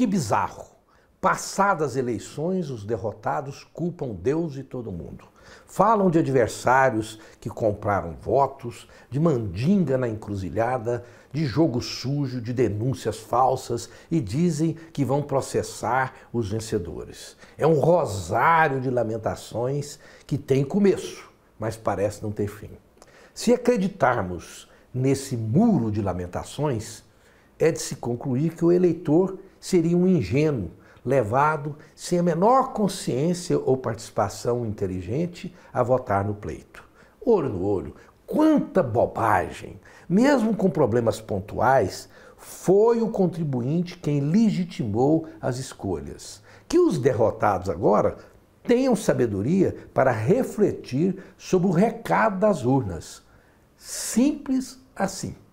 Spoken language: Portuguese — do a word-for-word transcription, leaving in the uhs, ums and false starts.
Que bizarro. Passadas eleições, os derrotados culpam Deus e todo mundo. Falam de adversários que compraram votos, de mandinga na encruzilhada, de jogo sujo, de denúncias falsas e dizem que vão processar os vencedores. É um rosário de lamentações que tem começo, mas parece não ter fim. Se acreditarmos nesse muro de lamentações, é de se concluir que o eleitor seria um ingênuo, levado sem a menor consciência ou participação inteligente a votar no pleito. Olho no olho, quanta bobagem! Mesmo com problemas pontuais, foi o contribuinte quem legitimou as escolhas. Que os derrotados agora tenham sabedoria para refletir sobre o recado das urnas. Simples assim.